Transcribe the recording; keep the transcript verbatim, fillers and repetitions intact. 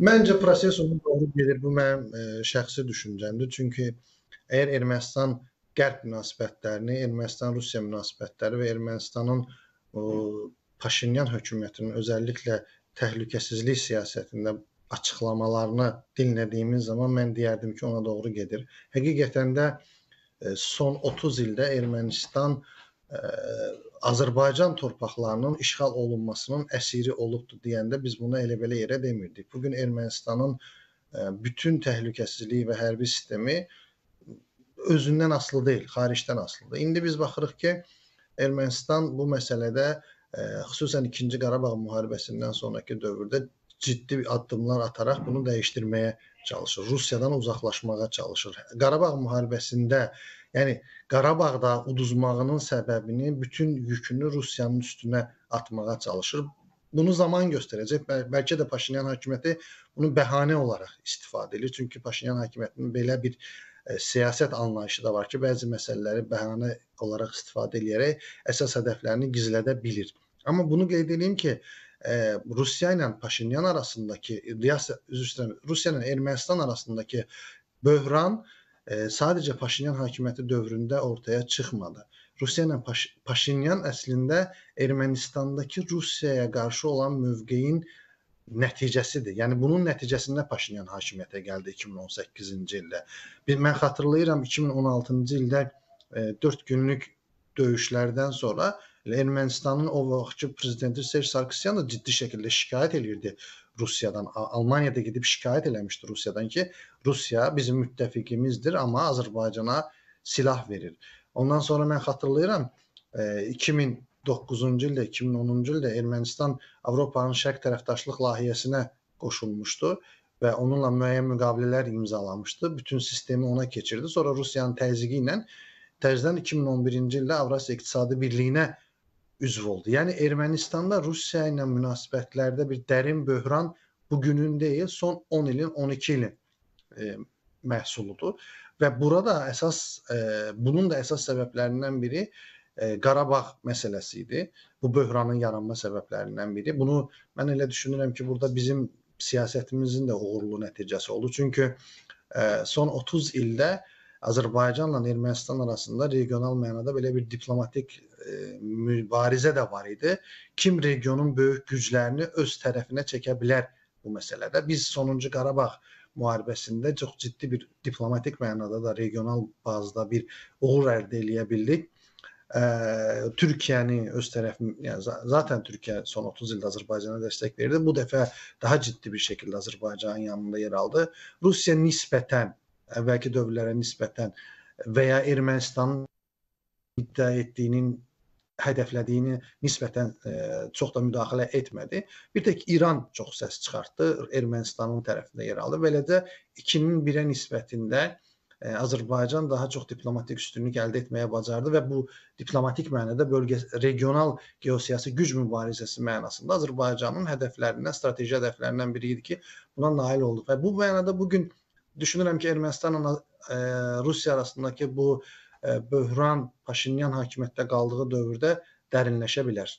Məncə proses onun doğru gedir. Bu mənim e, şəxsi düşüncəmdir. Çünki əgər Ermənistan-Qərb münasibətlərini, Ermənistan-Rusiya münasibətləri və Ermənistanın e, Paşinyan hökumətinin özəlliklə təhlükəsizlik siyasətində açıqlamalarını dinlədiyimiz zaman mən deyərdim ki, ona doğru gedir. Həqiqətən də e, son otuz ildə Ermənistan e, Azerbaycan torpaqlarının işğal olunmasının əsiri olubdur deyəndə biz bunu elə-belə yerə demirdik. Bugün Ermənistanın bütün təhlükəsizliyi və hərbi sistemi özündən asılı deyil, xaricdən asılıdır. İndi biz baxırıq ki, Ermənistan bu məsələdə xüsusən ikinci Qarabağ müharibəsindən sonraki dövrdə ciddi addımlar ataraq bunu dəyişdirməyə çalışır. Rusiyadan uzaqlaşmağa çalışır. Qarabağ müharibəsində yəni Qarabağda uduzmağının səbəbini, bütün yükünü Rusiyanın üstünə atmağa çalışır. Bunu zaman göstərəcək. Bəlkə də Paşinyan hakimiyyəti bunu bəhanə olaraq istifadə edir. Çünki Paşinyan hakimiyyətinin belə bir e, siyasət anlayışı da var ki, bəzi məsələləri bəhanə olaraq istifadə edərək əsas hədəflərini gizlədə bilir. Amma bunu qeyd edeyim ki, e, Rusiya ilə Paşinyan arasındakı, Rusiya ilə Ermənistan arasındakı böhran E, sadece Paşinyan hakimiyyəti dövründə ortaya çıxmadı. Rusiya ilə Paş Paşinyan əslində Ermənistandakı Rusiyaya qarşı olan mövqeyin nəticəsidir. Yəni bunun nəticəsində Paşinyan hakimiyyətə gəldi iki min on səkkizinci ildə. Bir, mən xatırlayıram iki min on altıncı ildə e, dörd günlük döyüşlərdən sonra Ermənistanın o vaxtki prezidenti Serge Sarkisyan da ciddi şəkildə şikayət edirdi Rusiyadan. Almanya'da gidip şikayət eləmişdi Rusiyadan ki, Rusiya bizim müttəfiqimizdir, amma Azərbaycana silah verir. Ondan sonra mən xatırlayıram, iki min doqquzuncu ildə, iki min onuncu ildə Ermənistan Avropanın şərq tərəfdaşlıq layihəsinə qoşulmuşdu və onunla müəyyən müqavilələr imzalamışdı. Bütün sistemi ona keçirdi. Sonra Rusiyanın təzyiqi ilə tərzdən iki min on birinci ildə Avrasiya İktisadi Birliyinə üzv oldu. Yəni Ermənistanda Rusiya ilə münasibətlərdə bir dərin böhran bugünün deyil, son on ilin, on iki ilin e, məhsuludur. Və burada əsas, e, bunun da əsas səbəblərindən biri e, Qarabağ məsələsi idi. Bu böhranın yaranma səbəblərindən biri. Bunu mən elə düşünürəm ki, burada bizim siyasətimizin də uğurlu nəticəsi oldu. Çünki e, son otuz ildə Azərbaycanla Ermənistan arasında regional mənada belə bir diplomatik e, mübarizə də var idi. Kim regionun böyük güclərini öz tərəfinə çəkə bilər bu məsələdə? Biz sonuncu Qarabağ müharibəsində çox ciddi bir diplomatik mənada da regional bazda bir uğur əldə eləyə bildik. E, Türkiyəni öz tərəfini, yəni zaten Türkiyə son otuz ildə Azərbaycana dəstək verdi. Bu dəfə daha ciddi bir şəkildə Azərbaycanın yanında yer aldı. Rusiya nisbətən əvvəlki dövrlərə nisbətən və ya Ermənistanın iddia etdiyinin, hədəflədiyini nisbətən e, çox da müdaxilə etmədi. Bir tək İran çox səs çıxartdı, Ermənistanın tərəfində yer aldı. Beləcə ikinin birə nisbətində e, Azərbaycan daha çox diplomatik üstünlük əldə etməyə bacardı və bu diplomatik mənada bölgə, regional geosiyasi güc mübarizəsi mənasında Azərbaycanın hədəflərindən, strateji hədəflərindən biri idi ki, buna nail oldu. Və bu mənada bugün düşünürəm ki, Ermənistanla e, Rusiya arasındakı bu e, böhran Paşinyan hakimiyyətdə qaldığı dövrdə dərinləşə bilər.